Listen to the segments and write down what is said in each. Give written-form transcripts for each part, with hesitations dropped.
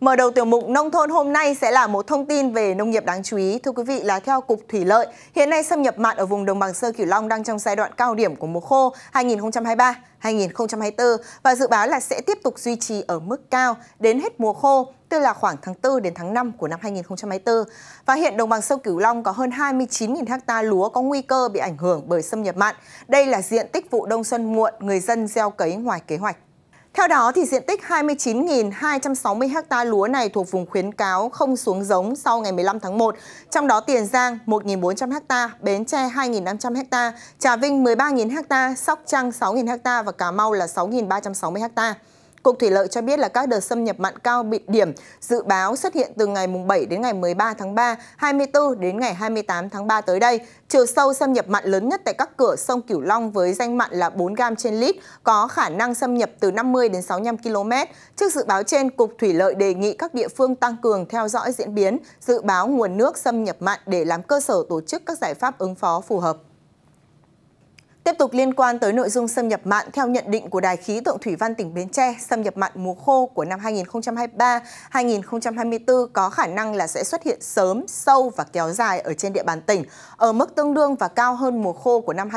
Mở đầu tiểu mục nông thôn hôm nay sẽ là một thông tin về nông nghiệp đáng chú ý. Thưa quý vị, là theo Cục Thủy lợi, hiện nay xâm nhập mặn ở vùng đồng bằng sông Cửu Long đang trong giai đoạn cao điểm của mùa khô 2023-2024 và dự báo là sẽ tiếp tục duy trì ở mức cao đến hết mùa khô, tức là khoảng tháng 4 đến tháng 5 của năm 2024. Và hiện đồng bằng sông Cửu Long có hơn 29.000 ha lúa có nguy cơ bị ảnh hưởng bởi xâm nhập mặn. Đây là diện tích vụ đông xuân muộn người dân gieo cấy ngoài kế hoạch. Theo đó, thì diện tích 29.260 ha lúa này thuộc vùng khuyến cáo không xuống giống sau ngày 15 tháng 1, trong đó Tiền Giang 1.400 ha, Bến Tre 2.500 ha, Trà Vinh 13.000 ha, Sóc Trăng 6.000 ha và Cà Mau là 6.360 ha. Cục Thủy lợi cho biết là các đợt xâm nhập mặn cao bị điểm dự báo xuất hiện từ ngày 7 đến ngày 13 tháng 3, 24 đến ngày 28 tháng 3 tới đây. Chiều sâu xâm nhập mặn lớn nhất tại các cửa sông Cửu Long với ranh mặn là 4 gam trên lít, có khả năng xâm nhập từ 50 đến 65 km. Trước dự báo trên, Cục Thủy lợi đề nghị các địa phương tăng cường theo dõi diễn biến, dự báo nguồn nước xâm nhập mặn để làm cơ sở tổ chức các giải pháp ứng phó phù hợp. Tiếp tục liên quan tới nội dung xâm nhập mặn, theo nhận định của Đài khí tượng Thủy văn tỉnh Bến Tre, xâm nhập mặn mùa khô của năm 2023-2024 có khả năng là sẽ xuất hiện sớm, sâu và kéo dài ở trên địa bàn tỉnh, ở mức tương đương và cao hơn mùa khô của năm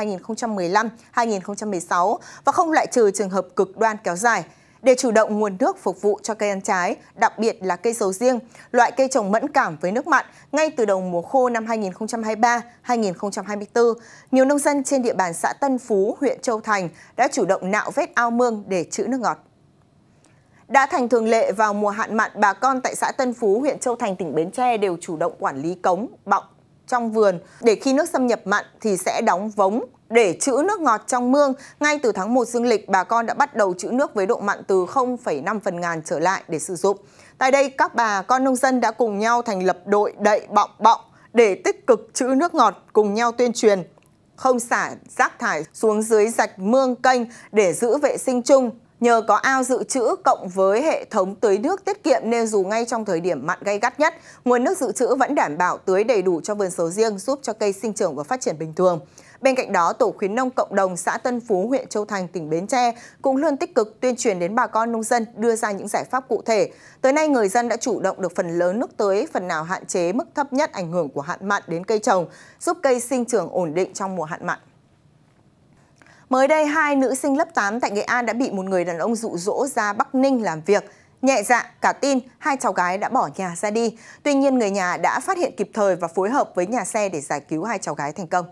2015-2016 và không loại trừ trường hợp cực đoan kéo dài. Để chủ động nguồn nước phục vụ cho cây ăn trái, đặc biệt là cây sầu riêng, loại cây trồng mẫn cảm với nước mặn, ngay từ đầu mùa khô năm 2023-2024, nhiều nông dân trên địa bàn xã Tân Phú, huyện Châu Thành đã chủ động nạo vét ao mương để trữ nước ngọt. Đã thành thường lệ, vào mùa hạn mặn, bà con tại xã Tân Phú, huyện Châu Thành, tỉnh Bến Tre đều chủ động quản lý cống, bọng trong vườn để khi nước xâm nhập mặn thì sẽ đóng vống để trữ nước ngọt trong mương. Ngay từ tháng 1 dương lịch, bà con đã bắt đầu trữ nước với độ mặn từ 0,5 phần ngàn trở lại để sử dụng. Tại đây, các bà con nông dân đã cùng nhau thành lập đội đậy bọng để tích cực trữ nước ngọt, cùng nhau tuyên truyền không xả rác thải xuống dưới rạch mương kênh để giữ vệ sinh chung. Nhờ có ao dự trữ cộng với hệ thống tưới nước tiết kiệm nên dù ngay trong thời điểm mặn gay gắt nhất, nguồn nước dự trữ vẫn đảm bảo tưới đầy đủ cho vườn sầu riêng, giúp cho cây sinh trưởng và phát triển bình thường. Bên cạnh đó, Tổ khuyến nông cộng đồng xã Tân Phú, huyện Châu Thành, tỉnh Bến Tre cũng luôn tích cực tuyên truyền đến bà con nông dân, đưa ra những giải pháp cụ thể. Tới nay, người dân đã chủ động được phần lớn nước tưới, phần nào hạn chế mức thấp nhất ảnh hưởng của hạn mặn đến cây trồng, giúp cây sinh trưởng ổn định trong mùa hạn mặn. Mới đây, hai nữ sinh lớp 8 tại Nghệ An đã bị một người đàn ông dụ dỗ ra Bắc Ninh làm việc. Nhẹ dạ cả tin, hai cháu gái đã bỏ nhà ra đi. Tuy nhiên, người nhà đã phát hiện kịp thời và phối hợp với nhà xe để giải cứu hai cháu gái thành công.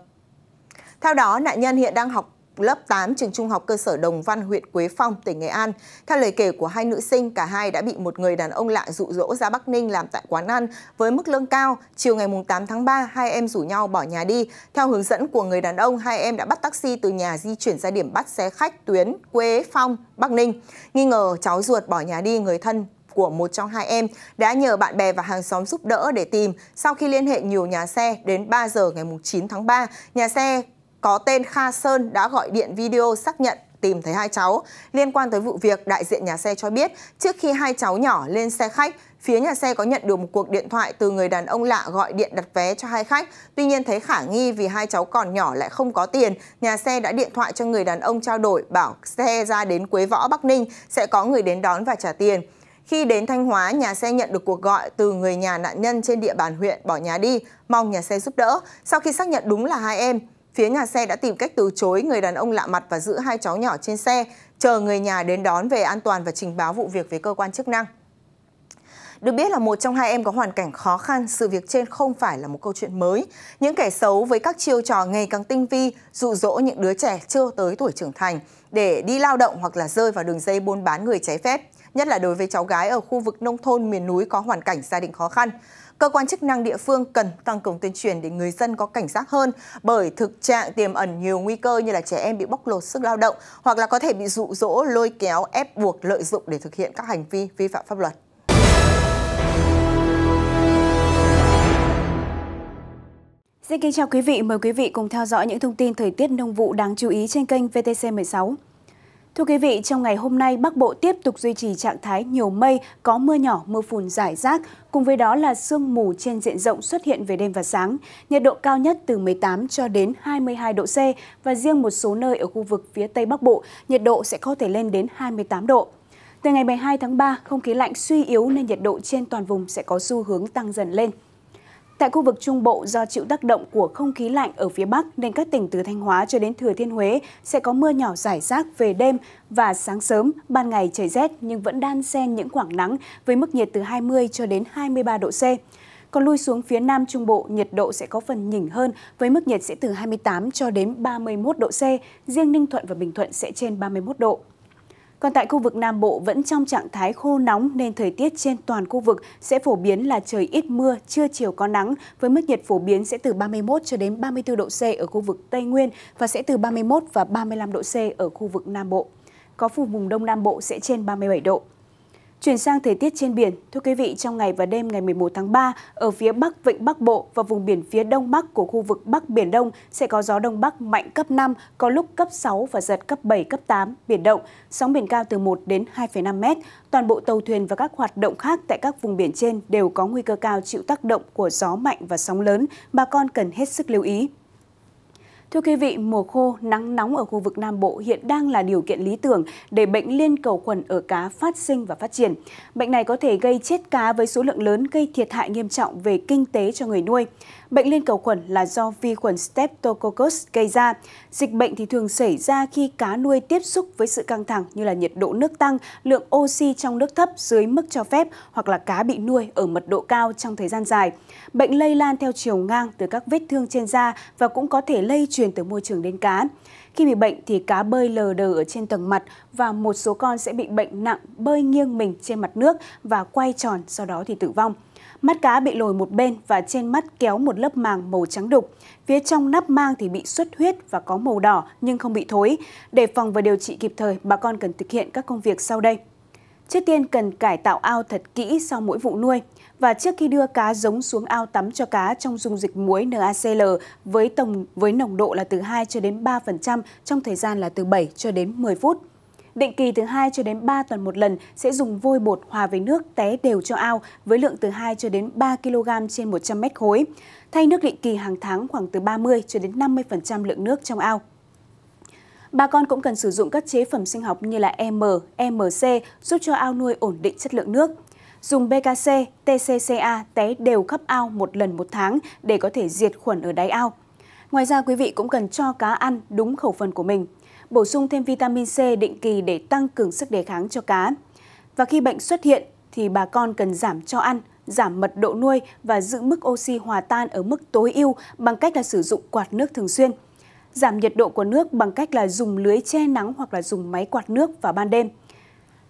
Theo đó, nạn nhân hiện đang học lớp 8 trường trung học cơ sở Đồng Văn, huyện Quế Phong, tỉnh Nghệ An. Theo lời kể của hai nữ sinh, cả hai đã bị một người đàn ông lạ dụ dỗ ra Bắc Ninh làm tại quán ăn với mức lương cao. Chiều ngày 8 tháng 3, hai em rủ nhau bỏ nhà đi. Theo hướng dẫn của người đàn ông, hai em đã bắt taxi từ nhà di chuyển ra điểm bắt xe khách tuyến Quế Phong, Bắc Ninh. Nghi ngờ cháu ruột bỏ nhà đi, người thân của một trong hai em đã nhờ bạn bè và hàng xóm giúp đỡ để tìm. Sau khi liên hệ nhiều nhà xe, đến 3 giờ ngày 9 tháng 3, nhà xe có tên Kha Sơn đã gọi điện video xác nhận tìm thấy hai cháu. Liên quan tới vụ việc, đại diện nhà xe cho biết trước khi hai cháu nhỏ lên xe khách, phía nhà xe có nhận được một cuộc điện thoại từ người đàn ông lạ gọi điện đặt vé cho hai khách. Tuy nhiên thấy khả nghi vì hai cháu còn nhỏ lại không có tiền, nhà xe đã điện thoại cho người đàn ông trao đổi bảo xe ra đến Quế Võ, Bắc Ninh sẽ có người đến đón và trả tiền. Khi đến Thanh Hóa, nhà xe nhận được cuộc gọi từ người nhà nạn nhân trên địa bàn huyện bỏ nhà đi, mong nhà xe giúp đỡ. Sau khi xác nhận đúng là hai em, phía nhà xe đã tìm cách từ chối người đàn ông lạ mặt và giữ hai cháu nhỏ trên xe, chờ người nhà đến đón về an toàn và trình báo vụ việc với cơ quan chức năng. Được biết là một trong hai em có hoàn cảnh khó khăn, sự việc trên không phải là một câu chuyện mới. Những kẻ xấu với các chiêu trò ngày càng tinh vi dụ dỗ những đứa trẻ chưa tới tuổi trưởng thành để đi lao động hoặc là rơi vào đường dây buôn bán người trái phép, nhất là đối với cháu gái ở khu vực nông thôn miền núi có hoàn cảnh gia đình khó khăn. Cơ quan chức năng địa phương cần tăng cường tuyên truyền để người dân có cảnh giác hơn, bởi thực trạng tiềm ẩn nhiều nguy cơ như là trẻ em bị bóc lột sức lao động hoặc là có thể bị dụ dỗ, lôi kéo, ép buộc, lợi dụng để thực hiện các hành vi vi phạm pháp luật. Xin kính chào quý vị, mời quý vị cùng theo dõi những thông tin thời tiết nông vụ đáng chú ý trên kênh VTC16. Thưa quý vị, trong ngày hôm nay, Bắc Bộ tiếp tục duy trì trạng thái nhiều mây, có mưa nhỏ, mưa phùn rải rác, cùng với đó là sương mù trên diện rộng xuất hiện về đêm và sáng. Nhiệt độ cao nhất từ 18 cho đến 22 độ C và riêng một số nơi ở khu vực phía Tây Bắc Bộ, nhiệt độ sẽ có thể lên đến 28 độ. Từ ngày 12 tháng 3, không khí lạnh suy yếu nên nhiệt độ trên toàn vùng sẽ có xu hướng tăng dần lên. Tại khu vực Trung Bộ, do chịu tác động của không khí lạnh ở phía Bắc nên các tỉnh từ Thanh Hóa cho đến Thừa Thiên Huế sẽ có mưa nhỏ rải rác về đêm và sáng sớm, ban ngày trời rét nhưng vẫn đan xen những khoảng nắng với mức nhiệt từ 20 cho đến 23 độ C. Còn lui xuống phía Nam Trung Bộ, nhiệt độ sẽ có phần nhỉnh hơn với mức nhiệt sẽ từ 28 cho đến 31 độ C, riêng Ninh Thuận và Bình Thuận sẽ trên 31 độ. Còn tại khu vực Nam Bộ vẫn trong trạng thái khô nóng nên thời tiết trên toàn khu vực sẽ phổ biến là trời ít mưa, trưa chiều có nắng với mức nhiệt phổ biến sẽ từ 31 cho đến 34 độ C ở khu vực Tây Nguyên và sẽ từ 31 và 35 độ C ở khu vực Nam Bộ. Có vùng Đông Nam Bộ sẽ trên 37 độ. Chuyển sang thời tiết trên biển, thưa quý vị, trong ngày và đêm ngày 11 tháng 3, ở phía Bắc Vịnh Bắc Bộ và vùng biển phía Đông Bắc của khu vực Bắc Biển Đông sẽ có gió Đông Bắc mạnh cấp 5, có lúc cấp 6 và giật cấp 7, cấp 8, biển động, sóng biển cao từ 1 đến 2,5 mét. Toàn bộ tàu thuyền và các hoạt động khác tại các vùng biển trên đều có nguy cơ cao chịu tác động của gió mạnh và sóng lớn, bà con cần hết sức lưu ý. Thưa quý vị, mùa khô, nắng nóng ở khu vực Nam Bộ hiện đang là điều kiện lý tưởng để bệnh liên cầu khuẩn ở cá phát sinh và phát triển. Bệnh này có thể gây chết cá với số lượng lớn, gây thiệt hại nghiêm trọng về kinh tế cho người nuôi. Bệnh liên cầu khuẩn là do vi khuẩn Streptococcus gây ra. Dịch bệnh thì thường xảy ra khi cá nuôi tiếp xúc với sự căng thẳng như là nhiệt độ nước tăng, lượng oxy trong nước thấp dưới mức cho phép hoặc là cá bị nuôi ở mật độ cao trong thời gian dài. Bệnh lây lan theo chiều ngang từ các vết thương trên da và cũng có thể lây truyền từ môi trường đến cá. Khi bị bệnh thì cá bơi lờ đờ ở trên tầng mặt và một số con sẽ bị bệnh nặng bơi nghiêng mình trên mặt nước và quay tròn, sau đó thì tử vong. Mắt cá bị lồi một bên và trên mắt kéo một lớp màng màu trắng đục. Phía trong nắp mang thì bị xuất huyết và có màu đỏ nhưng không bị thối. Để phòng và điều trị kịp thời, bà con cần thực hiện các công việc sau đây. Trước tiên cần cải tạo ao thật kỹ sau mỗi vụ nuôi. Và trước khi đưa cá giống xuống ao tắm cho cá trong dung dịch muối NaCl với nồng độ là từ 2 cho đến 3% trong thời gian là từ 7 cho đến 10 phút. Định kỳ từ 2 cho đến 3 tuần một lần sẽ dùng vôi bột hòa với nước té đều cho ao với lượng từ 2 cho đến 3 kg trên 100 mét khối. Thay nước định kỳ hàng tháng khoảng từ 30 cho đến 50% lượng nước trong ao. Bà con cũng cần sử dụng các chế phẩm sinh học như là M, MC giúp cho ao nuôi ổn định chất lượng nước. Dùng BKC, TCCA té đều khắp ao một lần một tháng để có thể diệt khuẩn ở đáy ao. Ngoài ra quý vị cũng cần cho cá ăn đúng khẩu phần của mình. Bổ sung thêm vitamin C định kỳ để tăng cường sức đề kháng cho cá. Và khi bệnh xuất hiện thì bà con cần giảm cho ăn, giảm mật độ nuôi và giữ mức oxy hòa tan ở mức tối ưu bằng cách là sử dụng quạt nước thường xuyên. Giảm nhiệt độ của nước bằng cách là dùng lưới che nắng hoặc là dùng máy quạt nước vào ban đêm.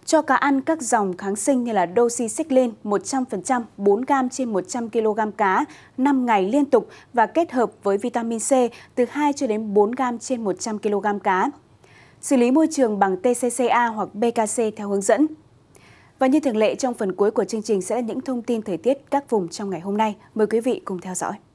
Cho cá ăn các dòng kháng sinh như là doxycycline 100%, 4g trên 100 kg cá 5 ngày liên tục và kết hợp với vitamin C từ 2 cho đến 4g trên 100 kg cá. Xử lý môi trường bằng TCCA hoặc BKC theo hướng dẫn. Và như thường lệ, trong phần cuối của chương trình sẽ là những thông tin thời tiết các vùng trong ngày hôm nay. Mời quý vị cùng theo dõi.